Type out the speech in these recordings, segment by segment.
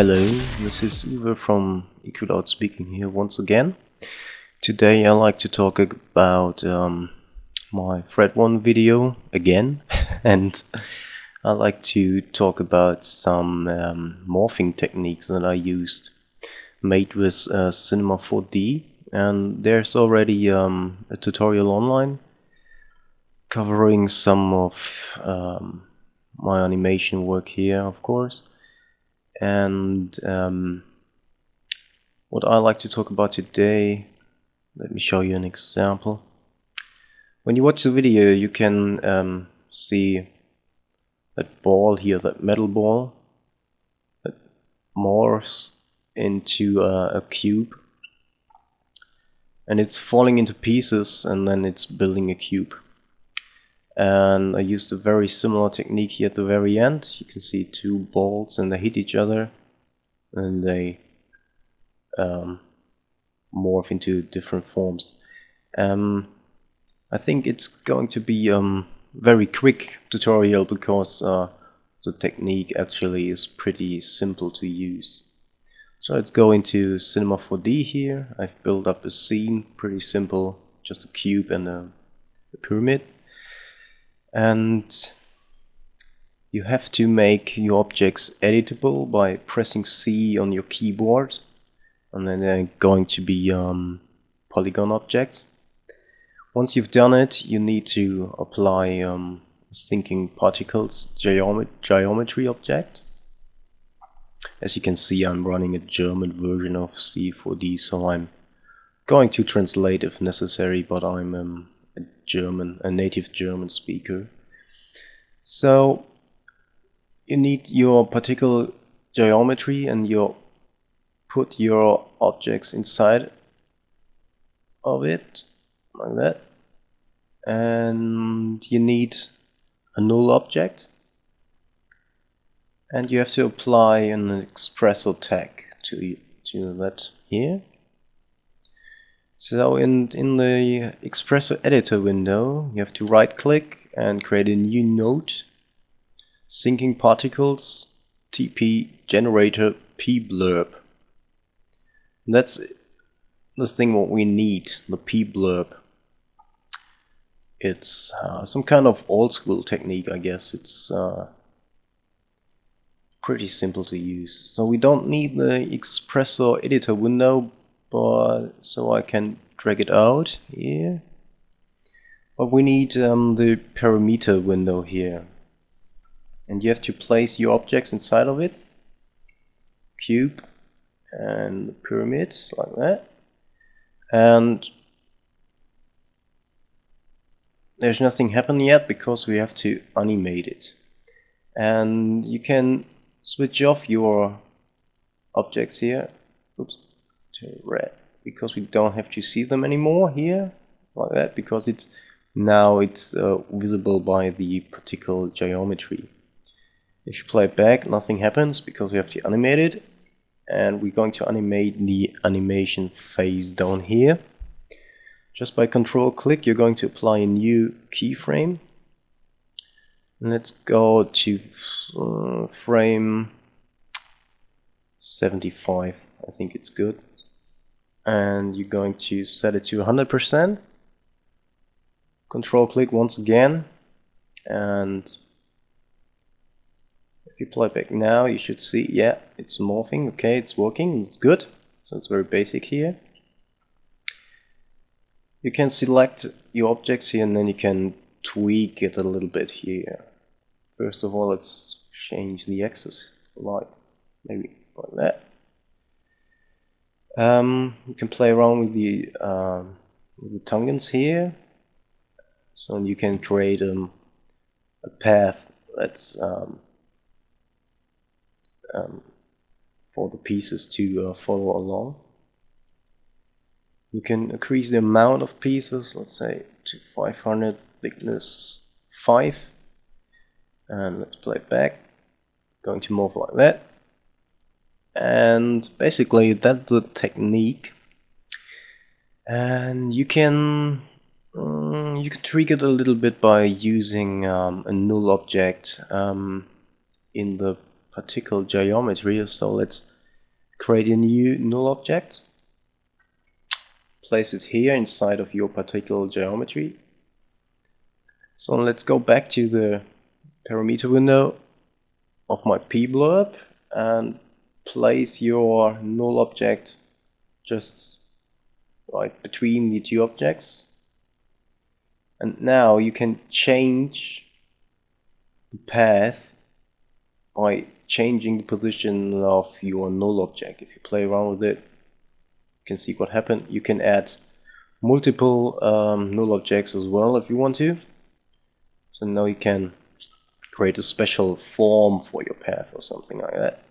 Hello, this is Uwe from Equiloud speaking here once again. Today I like to talk about my Fret_1 video again, and I like to talk about some morphing techniques that I used, made with Cinema 4D, and there's already a tutorial online covering some of my animation work here, of course. And what I like to talk about today, let me show you an example. When you watch the video, you can see that ball here, that metal ball, that morphs into a cube, and it's falling into pieces and then it's building a cube. And I used a very similar technique here at the very end. You can see two balls and they hit each other and they morph into different forms. I think it's going to be a very quick tutorial because the technique actually is pretty simple to use. So let's go into Cinema 4D here. I've built up a scene, pretty simple, just a cube and a pyramid. And you have to make your objects editable by pressing C on your keyboard, and then they're going to be polygon objects. Once you've done it, you need to apply Thinking Particles geometry object. As you can see, I'm running a German version of C4D, so I'm going to translate if necessary, but I'm a native German speaker. So you need your particle geometry and you put your objects inside of it like that, and you need a null object, and you have to apply an Xpresso tag to that here. So in the Xpresso editor window, you have to right click and create a new node, Thinking Particles TP Generator P-Blurp. That's the thing what we need, the P-Blurp. It's some kind of old school technique, I guess. It's pretty simple to use. So we don't need the Xpresso editor window, but so I can drag it out here. But we need the parameter window here, and you have to place your objects inside of it, cube and the pyramid like that. And there's nothing happened yet because we have to animate it. And you can switch off your objects here. Oops. Red, because we don't have to see them anymore here like that, because it's now it's visible by the particle geometry. If you play it back, nothing happens because we have to animate it, and we're going to animate the animation phase down here. Just by control click, you're going to apply a new keyframe. Let's go to frame 75, I think it's good. And you're going to set it to 100%. Control click once again, and if you play back now, you should see, yeah, it's morphing. Okay, it's working, it's good. So it's very basic here. You can select your objects here and then you can tweak it a little bit here. First of all, let's change the axis, like maybe like that. You can play around with the tangents here, so you can create a path that's for the pieces to follow along. You can increase the amount of pieces, let's say to 500, thickness 5, and let's play it back. Going to morph like that. And basically that's the technique, and you can tweak it a little bit by using a null object in the particle geometry. So let's create a new null object, place it here inside of your particle geometry. So let's go back to the parameter window of my P-Blurp and place your null object just right between the two objects. And now you can change the path by changing the position of your null object. If you play around with it, you can see what happened. You can add multiple null objects as well if you want to. So now you can create a special form for your path or something like that.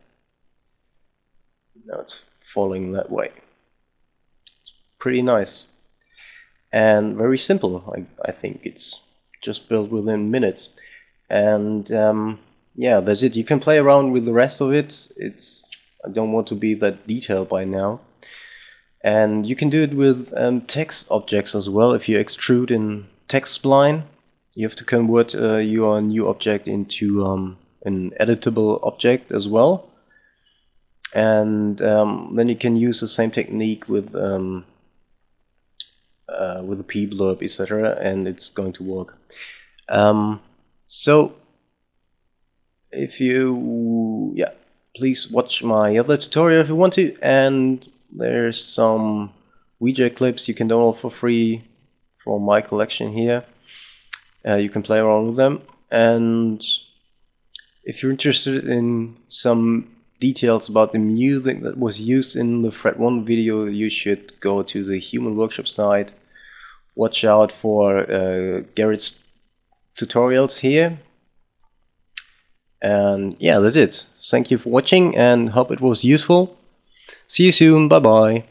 Now it's following that way. It's pretty nice and very simple. I think it's just built within minutes. And yeah, that's it. You can play around with the rest of it. I don't want to be that detailed by now. And you can do it with text objects as well. If you extrude in text spline, you have to convert your new object into an editable object as well. And then you can use the same technique with the P-Blurp, etc., and it's going to work. So if you, yeah, please watch my other tutorial if you want to, and there's some Ouija clips you can download for free from my collection here. You can play around with them, and if you're interested in some details about the music that was used in the Fret_1 video, you should go to the Human Workshop site. Watch out for Garrett's tutorials here. And yeah, that's it. Thank you for watching and hope it was useful. See you soon. Bye bye.